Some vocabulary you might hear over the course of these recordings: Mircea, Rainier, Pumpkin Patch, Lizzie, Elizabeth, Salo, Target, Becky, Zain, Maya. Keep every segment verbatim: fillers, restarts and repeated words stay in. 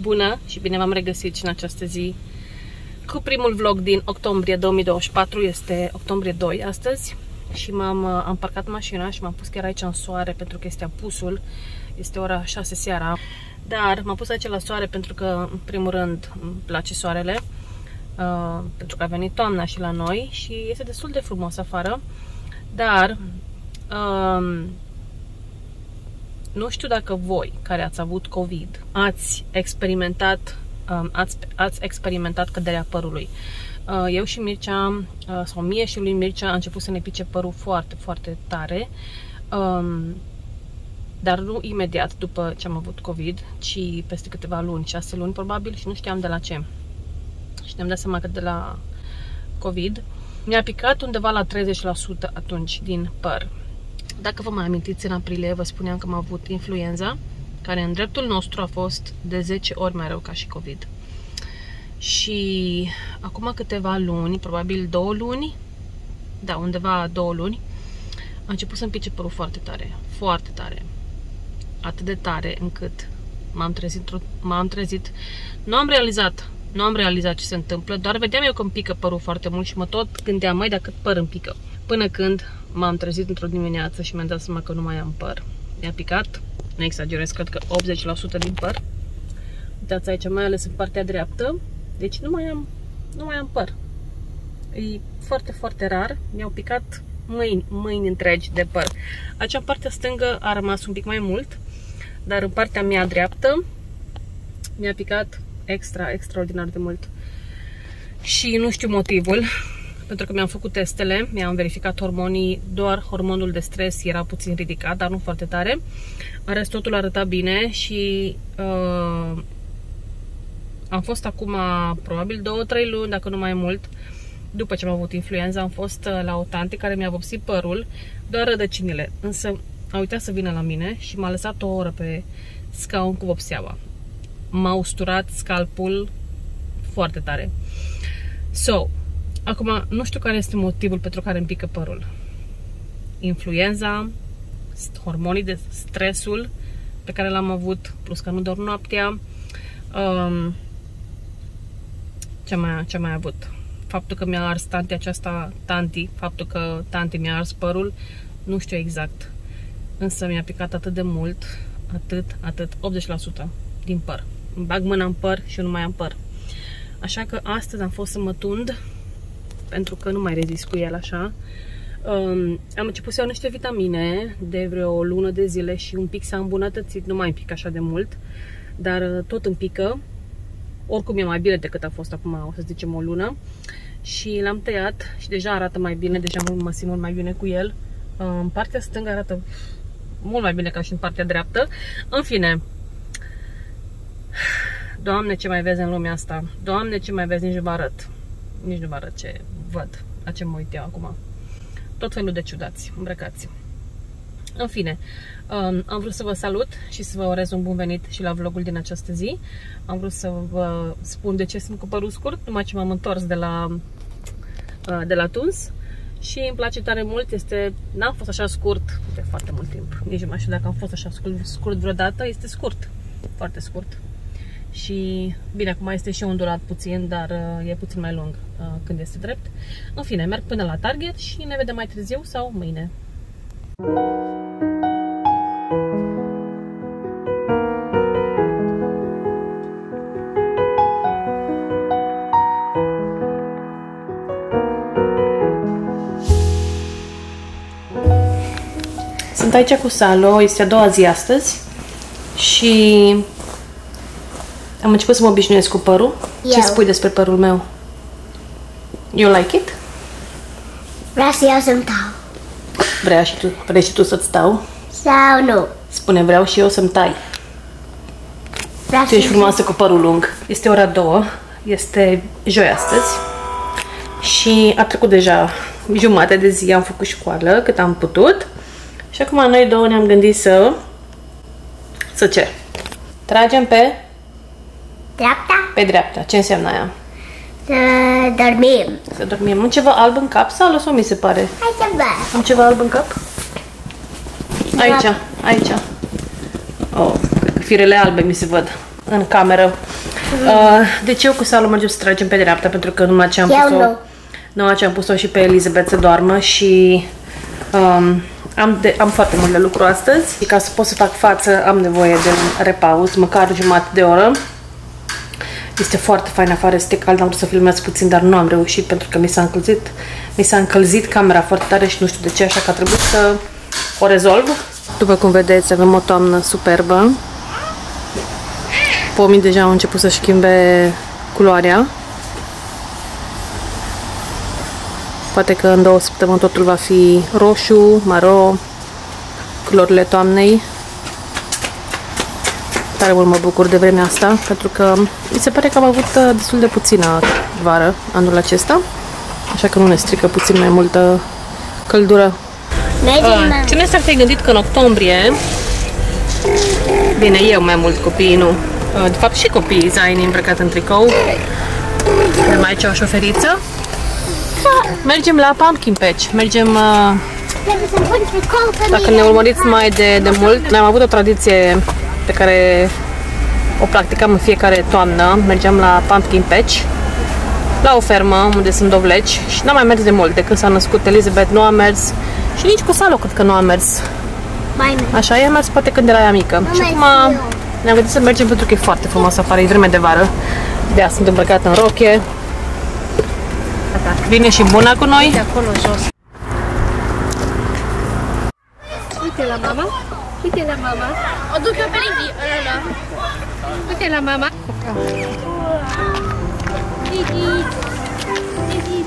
Bună și bine v-am regăsit și în această zi cu primul vlog din octombrie două mii douăzeci și patru. Este octombrie doi astăzi și m-am am parcat mașina și m-am pus chiar aici în soare pentru că este apusul. Este ora șase seara, dar m-am pus aici la soare pentru că, în primul rând, îmi place soarele, uh, pentru că a venit toamna și la noi și este destul de frumos afară, dar uh, nu știu dacă voi, care ați avut COVID, ați experimentat, uh, ați, ați experimentat căderea părului. Uh, eu și Mircea, uh, sau mie și lui Mircea, a început să ne pice părul foarte, foarte tare. Uh, Dar nu imediat după ce am avut COVID, ci peste câteva luni, șase luni probabil, și nu știam de la ce. Și ne-am dat seama că de la COVID mi-a picat undeva la treizeci la sută atunci din păr. Dacă vă mai amintiți, în aprilie vă spuneam că am avut influenza, care în dreptul nostru a fost de zece ori mai rău ca și COVID. Și acum câteva luni, probabil două luni, da, undeva două luni, a început să-mi pice părul foarte tare, foarte tare. Atât de tare încât m-am trezit, m-am trezit, nu am realizat, nu am realizat ce se întâmplă, doar vedeam eu că îmi pică părul foarte mult și mă tot gândeam, mai dacă păr îmi pică. Până când m-am trezit într-o dimineață și mi-am dat seama că nu mai am păr. Mi-a picat, nu exagerez, cred că optzeci la sută din păr. Uitați aici, mai ales în partea dreaptă, deci nu mai am, nu mai am păr. E foarte, foarte rar, mi-au picat mâini, mâini întregi de păr. Acea partea stângă a rămas un pic mai mult, dar în partea mea dreaptă mi-a picat extra, extraordinar de mult. Și nu știu motivul, pentru că mi-am făcut testele, mi-am verificat hormonii, doar hormonul de stres era puțin ridicat, dar nu foarte tare. În rest, totul arăta bine și uh, am fost acum probabil două trei luni, dacă nu mai mult, după ce am avut influenza, am fost la o tante care mi-a vopsit părul, doar rădăcinile, însă a uitat să vină la mine și m-a lăsat o oră pe scaun cu vopseaua. M-a usturat scalpul foarte tare. So, acum nu știu care este motivul pentru care îmi pică părul. Influenza, hormonii de stresul pe care l-am avut, plus că nu dorm noaptea, um, ce mai, ce mai avut? Faptul că mi-a ars tanti aceasta, tanti, faptul că tanti mi-a ars părul, nu știu exact. Însă mi-a picat atât de mult, atât, atât, optzeci la sută din păr. Îmi bag mâna în păr și nu mai am păr. Așa că astăzi am fost să mă tund, pentru că nu mai rezist cu el așa. Um, am început să iau niște vitamine de vreo o lună de zile și un pic s-a îmbunătățit, nu mai îmi pică așa de mult, dar tot îmi pică. Oricum e mai bine decât a fost acum, o să zicem, o lună. Și l-am tăiat și deja arată mai bine, deja mă simt mult mai bine cu el. În partea stângă arată mult mai bine ca și în partea dreaptă. În fine, Doamne, ce mai vezi în lumea asta? Doamne, ce mai vezi? Nici nu vă arăt. Nici nu vă arăt ce văd, la ce mă uit eu acum. Tot felul de ciudați, îmbrăcați. În fine, am vrut să vă salut și să vă urez un bun venit și la vlogul din această zi. Am vrut să vă spun de ce sunt cu părul scurt, numai ce m-am întors de la, de la tuns. Și îmi place tare mult, este, n-am fost așa scurt de foarte mult timp. Nici nu mai știu dacă am fost așa scurt, scurt vreodată, este scurt, foarte scurt. Și bine, acum este și undulat puțin, dar e puțin mai lung când este drept. În fine, merg până la Target și ne vedem mai târziu sau mâine. Sunt aici cu Salo, este a doua zi astăzi și am început să mă obișnuiesc cu părul. Eu. Ce spui despre părul meu? You like it? Vreau să iau să-mi tau. Vrea și tu, vrei și tu să-ți tau? Sau nu? Spune, vreau și eu să-mi tai. Vreau tu ești frumoasă cu părul lung. Este ora două, este joi astăzi și a trecut deja jumătate de zi, am făcut școală cât am putut. Și acum noi două ne-am gândit să... Să ce? Tragem pe... Dreapta? Pe dreapta. Ce înseamnă aia? Să dormim. Să dormim. Am ceva alb în cap sau lăsă, mi se pare? Hai să văd. Am ceva alb în cap? Aici, aici. Oh, cred că firele albe mi se văd în cameră. Uh, deci eu cu Salo mergem să tragem pe dreapta, pentru că numai ce am pus-o numai ce am pus-o și pe Elizabeth să doarmă și um, am, de, am foarte mult de lucru astăzi și ca să pot să fac față am nevoie de un repaus, măcar jumătate de oră. Este foarte fain afară, este cald, am vrut să filmez puțin, dar nu am reușit pentru că mi s-a încălzit mi s-a încălzit camera foarte tare și nu știu de ce, așa că a trebuit să o rezolv. După cum vedeți, avem o toamnă superbă. Pomii deja au început să-și schimbe culoarea. Poate că în două săptămâni totul va fi roșu, maro, culorile toamnei. Tare mult mă bucur de vremea asta, pentru că mi se pare că am avut destul de puțină vară anul acesta, așa că nu ne strică puțin mai multă căldură. Uh, cine s-ar fi gândit că în octombrie, bine, eu mai mult, copiii nu, uh, de fapt și copiii, Zain îmbrăcat în tricou, avem aici o șoferiță, mergem la Pumpkin Patch, mergem... Uh, dacă ne urmăriți mai de, de mult, ne-am avut o tradiție pe care o practicam în fiecare toamnă, mergeam la Pumpkin Patch, la o fermă unde sunt dovleci și n-am mai mers de mult, de când s-a născut Elizabeth nu a mers și nici cu Salo cred că nu a mers. Așa, ea a mers poate când era ea mică. Și acum ne-am gândit să mergem pentru că e foarte frumos afară, e vreme de vară, de-aia sunt îmbrăcată în roche. Vine și buna cu noi. De acolo jos. Uite la mama. Uite la mama. O duc eu pe Lizzie. Uite la mama. Lizzie. Lizzie.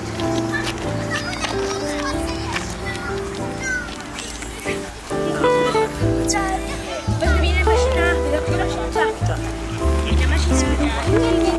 Văd că vine mașina. Văd că vine mașina. Vine mașina.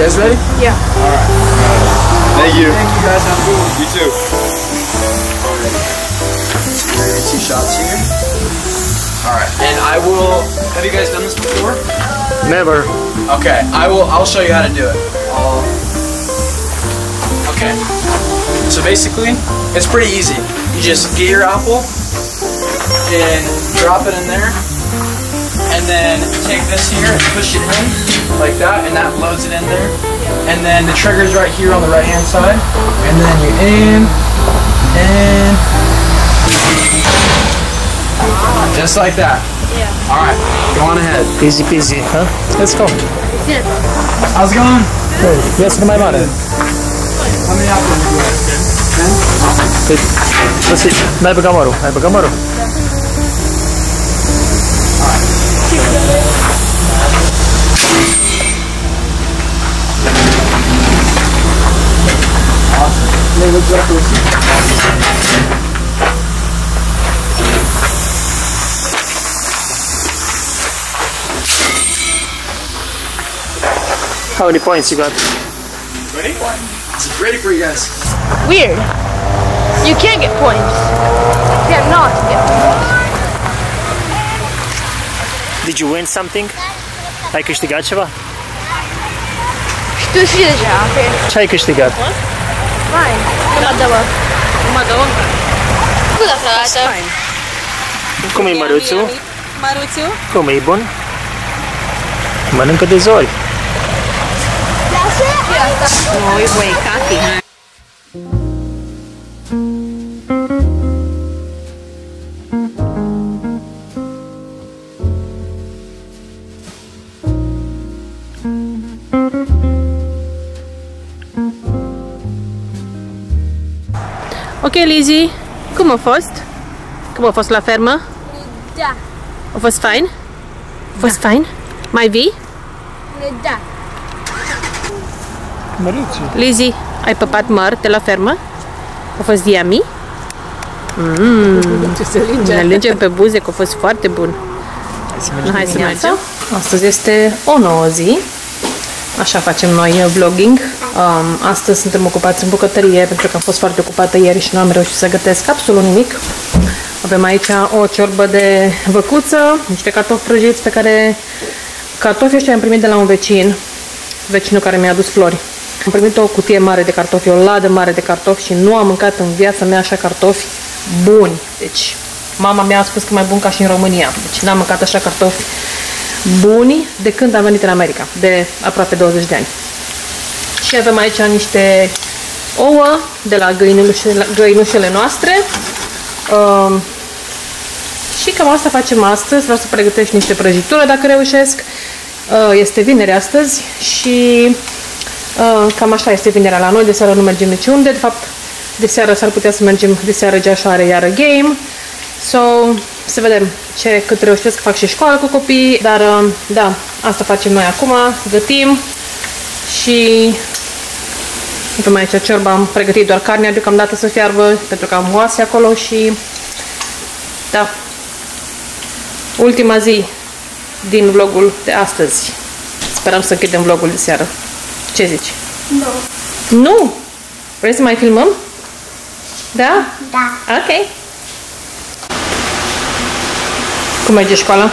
Guys ready? Yeah. Alright. Thank you. Thank you guys, have a good one. You too. Maybe two shots here. Alright, and I will, have you guys done this before? Never. Okay, I will, I'll show you how to do it. I'll... Okay. So basically, it's pretty easy. You just get your apple, and drop it in there, and then take this here and push it in. Like that, and that loads it in there. and then the trigger's right here on the right hand side, and then you aim and just like that. Yeah. All right, go on ahead. Easy peasy, huh? Let's go. Yeah. How's it going? Good. Yes, my mother. How many apples do you have? Ten. Good. Let's see. N-ai băgat mărul. N-ai băgat mărul? They look like this. How many points you got? Ready? It's ready for you guys. Weird. You can't get points. You cannot get points. Did you win something? Ai câștigat ceva? Știu și deja, ok. Ce ai câștigat? Mai, cum a doua? Cum a doua? Cum a doua? Cum e măruțul? Măruțul? Cum e bun? Mănâncă de zori. Noi voi cati. Ok, Lizzie, cum a fost? Cum a fost la fermă? Da. A fost fain? A fost da. fain? Mai vii? Da. Lizzie, ai păpat măr de la fermă? A fost yummy? Mm. Ne lingem pe buze că a fost foarte bun. Hai să mergem. Astăzi este o nouă zi. Așa facem noi vlogging. Um, astăzi suntem ocupați în bucătărie pentru că am fost foarte ocupată ieri și nu am reușit să gătesc absolut nimic. Avem aici o ciorbă de văcuță, niște cartofi prăjiți pe care cartofii ăștia am primit de la un vecin, vecinul care mi-a adus flori. Am primit o cutie mare de cartofi, o ladă mare de cartofi și nu am mâncat în viața mea așa cartofi buni. Deci mama mi-a spus că mai bun ca și în România. Deci n-am mâncat așa cartofi buni de când am venit în America, de aproape douăzeci de ani. Și avem aici niște ouă de la găinușele, găinușele noastre. Um, și cam asta facem astăzi. Vreau să pregătesc niște prăjitură dacă reușesc. Uh, este vineri astăzi și uh, cam așa este vinerea la noi. De seară nu mergem niciunde. De fapt, de seară s-ar putea să mergem, de seară Geașa are iară game. So, să vedem ce, cât reușesc, fac și școală cu copii. Dar, uh, da, asta facem noi acum. Gătim. Și avem aici ciorba, am pregătit doar carnea deocamdată să fiarbă, pentru că am oase acolo și da, ultima zi din vlogul de astăzi. Sperăm să închidem vlogul de seară. Ce zici? Nu. Nu? Vrei să mai filmăm? Da? Da. Ok. Cum merge școala?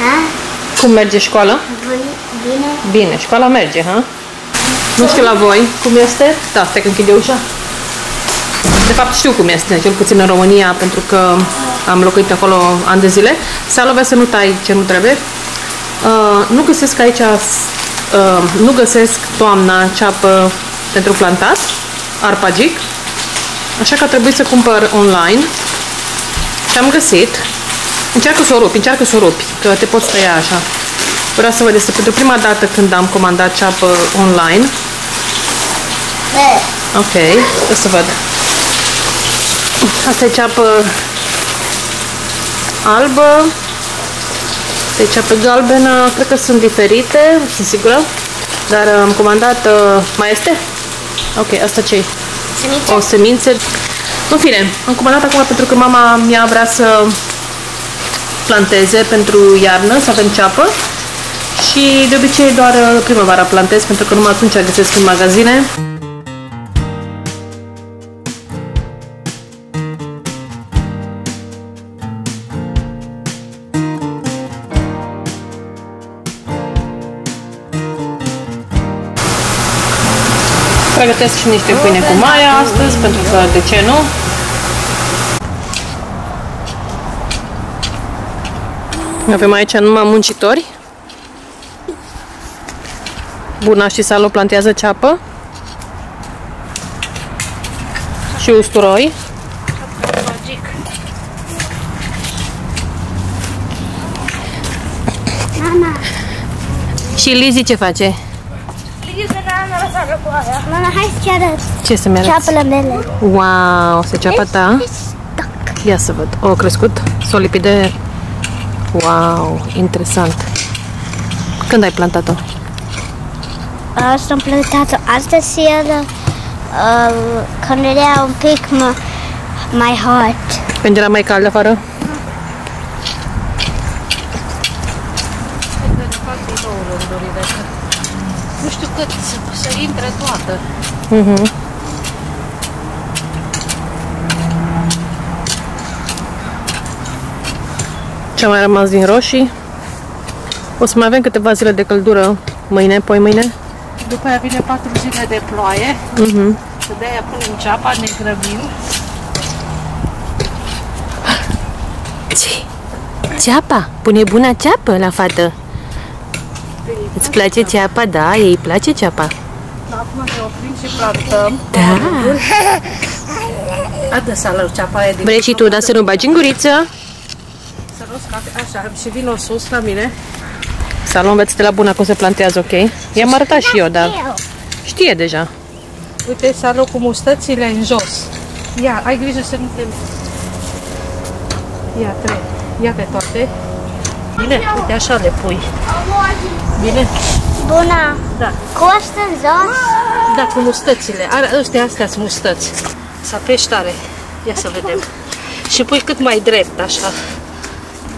Ha? Cum merge școala? Bine. Bine, școala merge, ha? Nu știu la voi cum este. Da, stai că închide ușa. De fapt știu cum este, cel puțin în România, pentru că am locuit acolo ani de zile. Salo, vezi să nu tai ce nu trebuie. Uh, nu găsesc aici, uh, nu găsesc toamna ceapă pentru plantat, arpagic. Așa că a trebuit să cumpăr online. Și am găsit. Încearcă să o rupi, încearcă să o rupi, că te poți tăia așa. Vreau să vedeți, pentru prima dată când am comandat ceapă online. Ok, o să văd. Asta e ceapă albă. Asta e ceapă galbenă. Cred că sunt diferite, nu sunt sigură. Dar am comandat... Uh, mai este? Ok, asta ce-i? Semințe. O semințe. În fine, am comandat acum pentru că mama mea vrea să planteze pentru iarnă, să avem ceapă. Și de obicei doar primăvara plantez, pentru că numai atunci găsesc în magazine. Pregătesc și niște pâine cu Maya astăzi, pentru că de ce nu? Avem aici numai muncitori. Buna și Salo plantează ceapă și usturoi. Mama. Și Lizzie ce face? Mama, hai să-ți arăt. Ce să-mi arăți? Ceapele mele. Wow, se ceapa ta? Ia să văd. O, crescut? S-o lipit de... Wow, interesant. Când ai plantat-o? Asta am plantat-o altă seară, uh, când era un pic mai hot. Când era mai cald afară? Nu știu cât să intre toată. Mhm. Ce-a mai rămas din roșii? O să mai avem câteva zile de căldură mâine, poi mâine. După aia vine patru zile de ploaie. Uh-huh. De-aia punem ceapa, ne grăbim. Ce? Ceapa? Pune bună ceapă la fată. Îți place ceapa? Da, ei place ceapa. Acum ne oprim și plantăm. Da. Adă Sală ceapa aia din... Vrei și tu, dar să nu bagi în guriță. Așa, și vin o sus la mine. Salon, înveți de la bună cum se plantează, ok? I-am arătat și eu, dar știe deja. Uite, Salon, cu mustățile în jos. Ia, ai grijă să nu te... Ia, trei. Ia pe toate. Bine? Uite, așa le pui. Bine? Bună! Da. Costă în jos? Da, cu mustățile. Ăștia, astea sunt mustăți. Să apeși tare. Ia să vedem. Și pui cât mai drept, așa.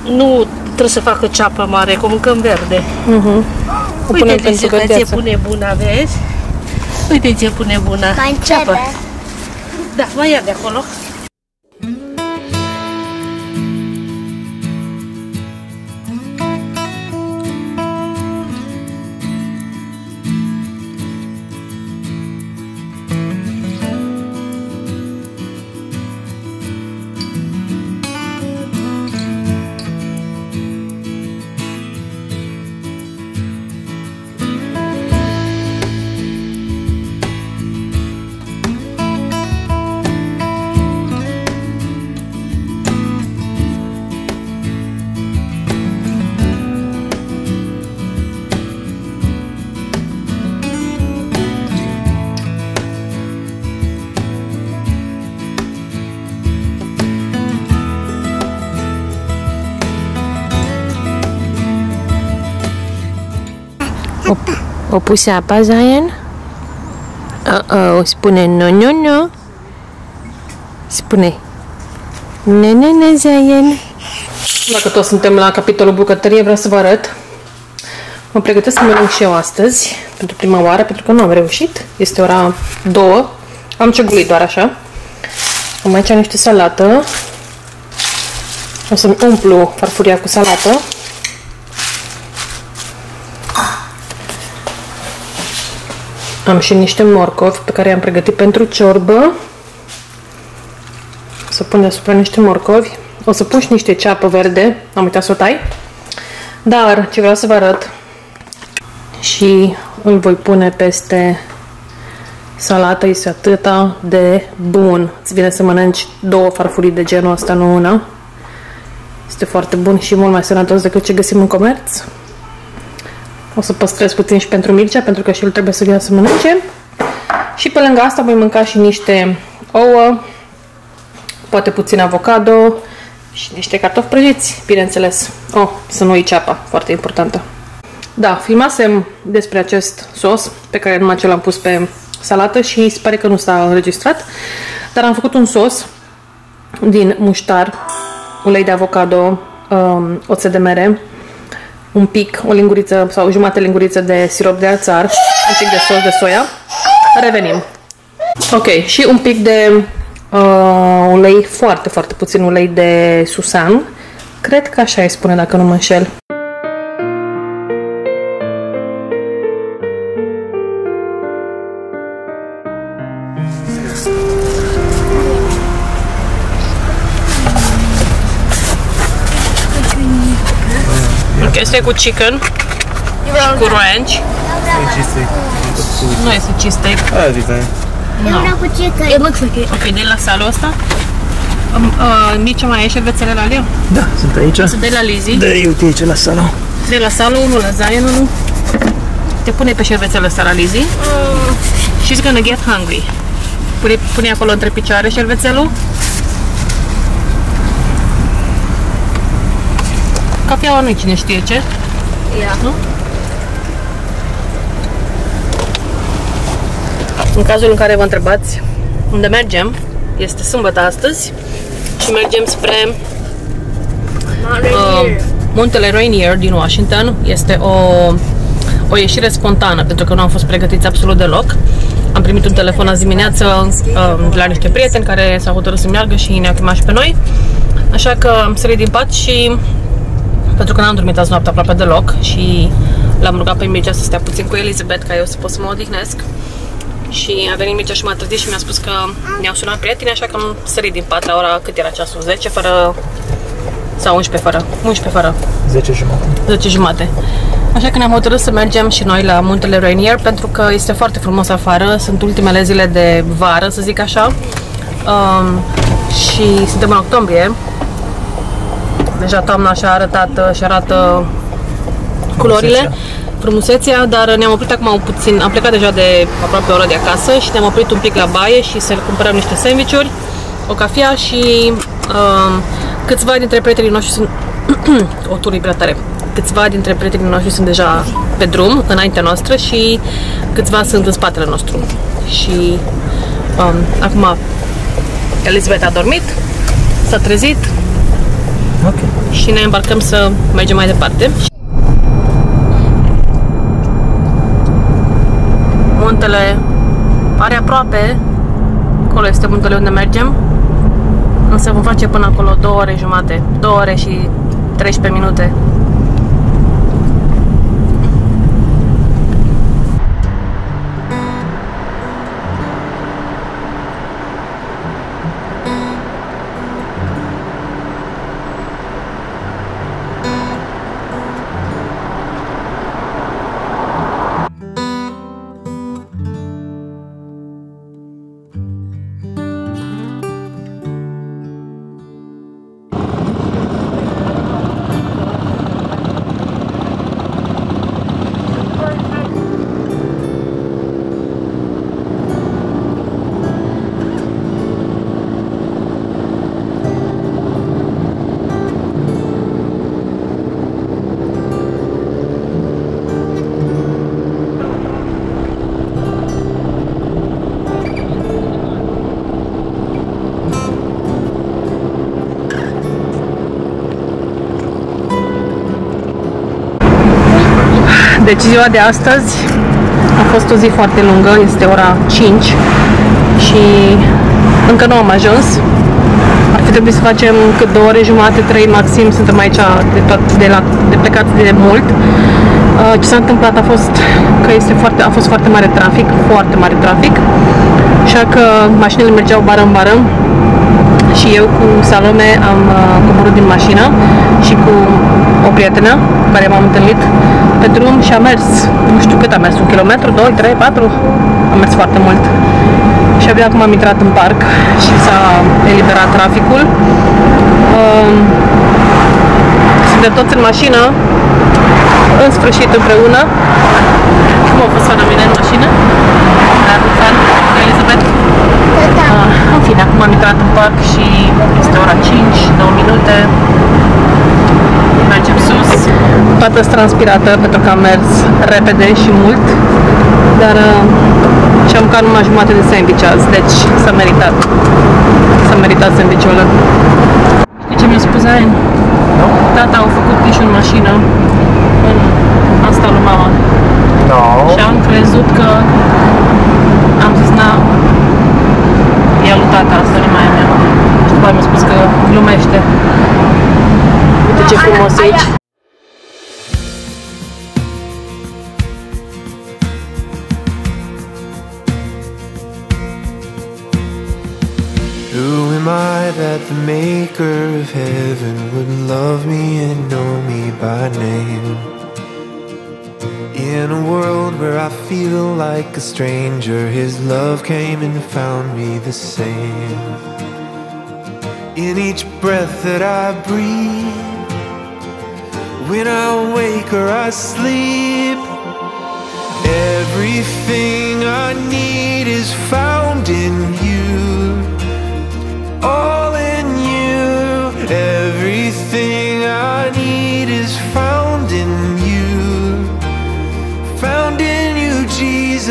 Nu trebuie să facă ceapă mare, că o mâncăm verde. Uh-huh. Uite pentru că ție pune bună, vezi? Uite ție pune bună. Mai începe. Da, mai ia de acolo. O puse apa, Zain? Uh-oh, spune nu, nu, nu. Spune. Ne, ne, ne, Zain. Dacă toți suntem la capitolul bucătărie, vreau să vă arăt. Mă pregătesc să mănânc și eu astăzi, pentru prima oară, pentru că nu am reușit. Este ora două. Am ciugulit doar așa. Am aici niște salată. O să-mi umplu farfuria cu salată. Am și niște morcovi pe care i-am pregătit pentru ciorbă. O să pun deasupra niște morcovi. O să pun și niște ceapă verde. Am uitat să o tai. Dar ce vreau să vă arăt și îl voi pune peste salată. Este atâta de bun. Îți vine să mănânci două farfurii de genul ăsta, nu una. Este foarte bun și mult mai sănătos decât ce găsim în comerț. O să păstrez puțin și pentru Mircea, pentru că și el trebuie să vină să mănânce. Și pe lângă asta voi mânca și niște ouă, poate puțin avocado și niște cartofi prăjiți, bineînțeles. Oh, să nu uit ceapa, foarte importantă. Da, filmasem despre acest sos, pe care numai ce l-am pus pe salată și se pare că nu s-a înregistrat. Dar am făcut un sos din muștar, ulei de avocado, oțet de mere, un pic, o linguriță sau jumătate linguriță de sirop de ațar, un pic de sos de soia. Revenim. Ok, și un pic de uh, ulei, foarte, foarte puțin ulei de susan. Cred că așa îi spune, dacă nu mă înșel. Este cu chicken și cu ranch. It's just like food. No, it's a cheese steak. Oh, this time. No. It looks like it. Okay, de la Salo asta. Mircea, mai ai și vețele la Leo? Da, sunt aici. Sunt de la Lizzie. Da, eu te aici la Salo. De la Salo, unul la Zain, unul. Te pune pe șervețelul ăsta la Lizzie. Uh. She's gonna get hungry. Pune, pune acolo între picioare șervețelul. Cafeaua nu-i cine știe ce. Yeah. Nu? În cazul în care vă întrebați unde mergem, este sâmbătă astăzi și mergem spre uh, Muntele Rainier din Washington. Este o, o ieșire spontană, pentru că nu am fost pregătiți absolut deloc. Am primit un telefon azi dimineață uh, la niște prieteni care s-au hotărât să meargă și ne-au chemat și pe noi. Așa că am sărit din pat și pentru că n-am dormit azi noaptea aproape deloc și l-am rugat pe Mircea să stea puțin cu Elizabeth ca eu să pot să mă odihnesc. Și a venit Mircea și m-a trezit și mi-a spus că ne-au sunat prieteni, așa că am sărit din pat la ora cât era ceasul? zece fără sau unsprezece fără? unsprezece fără. zece jumate. zece jumate. Așa că ne-am hotărât să mergem și noi la Muntele Rainier pentru că este foarte frumos afară, sunt ultimele zile de vară, să zic așa. Um, și suntem în octombrie. Deja toamna și-a arătat și arată culorile, frumusețea, dar ne-am oprit acum puțin, am plecat deja de aproape o oră de acasă și ne-am oprit un pic la baie și să cumpărăm niște sandvișuri, o cafea și uh, câțiva dintre prietenii noștri sunt o tură prea tare. Câțiva dintre prietenii noștri sunt deja pe drum, înaintea noastră și câțiva sunt în spatele nostru. Și um, acum Elizabeth a dormit, s-a trezit. Okay. Și ne îmbarcăm să mergem mai departe. Muntele pare aproape. Acolo este muntele unde mergem. Însă vom face până acolo două ore jumate, două ore și treisprezece minute. Deci ziua de astăzi a fost o zi foarte lungă, este ora cinci și încă nu am ajuns. Ar fi trebuit să facem cât două ore jumate, trei maxim, suntem aici de, tot, de, la, de plecați de mult. Ce s-a întâmplat a fost că este foarte, a fost foarte mare trafic, foarte mare trafic, așa că mașinile mergeau bară în bară și eu cu Salome am coborât din mașină și cu o prietenă cu care m-am întâlnit pe drum și a mers, nu știu cât a mers, un kilometru, doi, trei, patru, a mers foarte mult. Și abia acum am intrat în parc și s-a eliberat traficul. Suntem toți în mașină, în sfârșit împreună. Cum a fost fără mine în mașină? Dar cu fan, cu Elizabeth? Da. În fine, acum am intrat în parc și este ora cinci, două minute. Mergem sus. Toată transpirată pentru că am mers repede și mult, dar uh, și-am mâncat numai jumate de sandwich azi, deci s-a meritat. S-a meritat sandwich-ul ăla. Știi ce mi-a spus Zain? No? Tata au făcut pișul în mașină, în asta lui mama. No. Și am crezut că am zis, na, e lui tata, asta nu mai e mea. Și după aia mi-a spus că glumește. Uite ce frumos aici. Who am I that the maker of heaven would love me and know me by name? In a world where I feel like a stranger, his love came and found me the same. In each breath that I breathe, when I wake or I sleep, everything I need is found in you. All in you. Everything I need is found in you. Found in you, Jesus.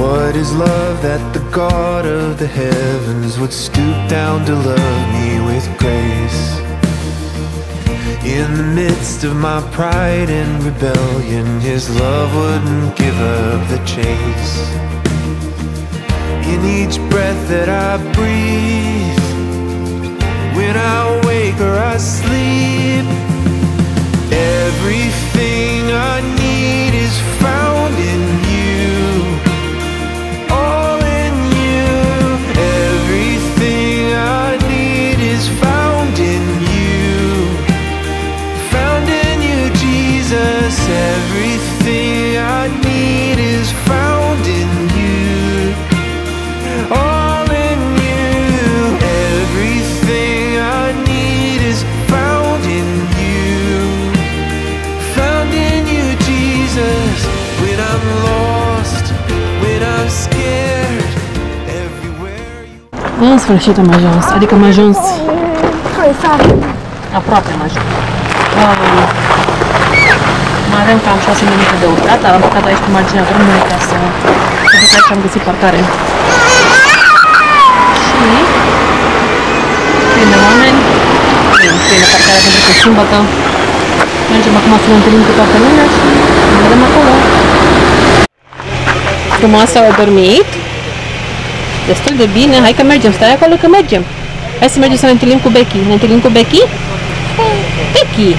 What is love that the God of the heavens would stoop down to love me with grace? In the midst of my pride and rebellion, his love wouldn't give up the chase. In each breath that I breathe, when I wake or I sleep, everything I need is found in you. Everything I need is found in you, all in you. Everything I need is found in you, found in you, Jesus. When I'm lost, when I'm scared, everywhere you... În sfârșit am ajuns, adică am ajuns aproape am ajuns. Wow. Mai avem cam șase minute de urcat, dar am urcat aici pe marginea drumului ca să duc și am găsit parcare. Și plin de oameni, plin de parcare pentru că sâmbătă. Mergem acum să ne întâlnim cu toată lumea și ne vedem acolo. Frumoasă, au dormit destul de bine. Hai că mergem, stai acolo că mergem. Hai să mergem să ne întâlnim cu Becky. Ne întâlnim cu Becky? Becky!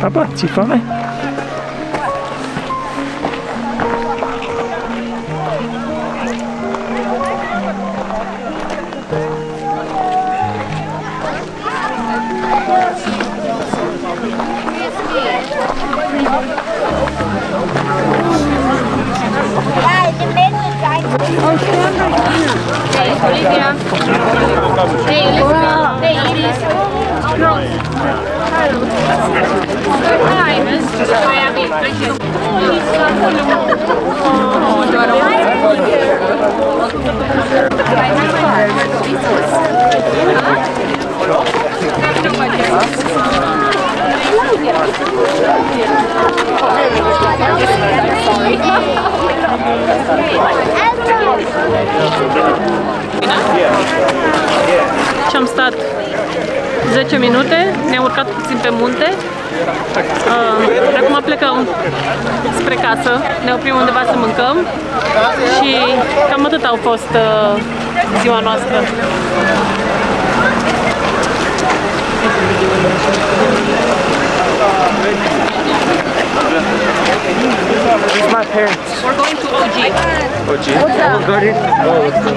Papa, ți-i foame? Și am stat zece minute, ne-am urcat puțin pe munte. Uh, acum plecăm spre casă, ne oprim undeva să mâncăm și cam atât au fost uh, ziua noastră. It's my parents. We're going to O G. O G? We're going to...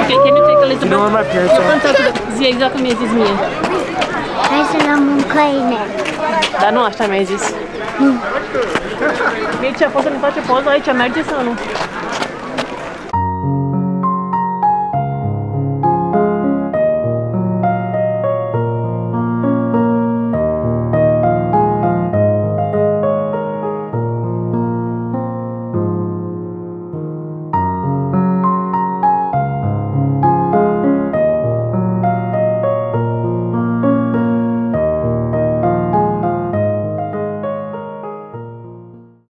Okay, can you take Elizabeth? You know where my parents are? Zi exact cum mi-ai zis mie. Hai să luăm un câine. Dar nu așa mi-ai zis. Mircea, poți să ne faci o poză aici? Merge sau nu?